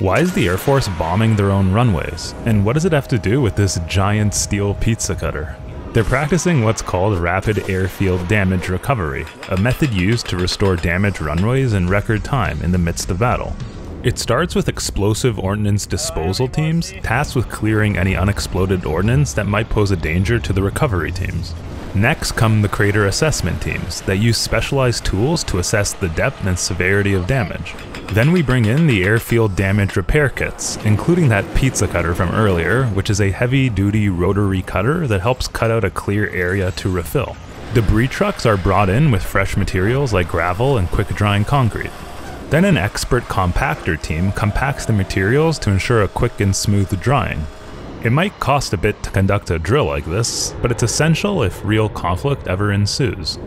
Why is the Air Force bombing their own runways? And what does it have to do with this giant steel pizza cutter? They're practicing what's called Rapid Airfield Damage Recovery, a method used to restore damaged runways in record time in the midst of battle. It starts with Explosive Ordnance Disposal teams, tasked with clearing any unexploded ordnance that might pose a danger to the recovery teams. Next come the crater assessment teams that use specialized tools to assess the depth and severity of damage. Then we bring in the airfield damage repair kits, including that pizza cutter from earlier, which is a heavy-duty rotary cutter that helps cut out a clear area to refill. Debris trucks are brought in with fresh materials like gravel and quick-drying concrete. Then an expert compactor team compacts the materials to ensure a quick and smooth drying. It might cost a bit to conduct a drill like this, but it's essential if real conflict ever ensues.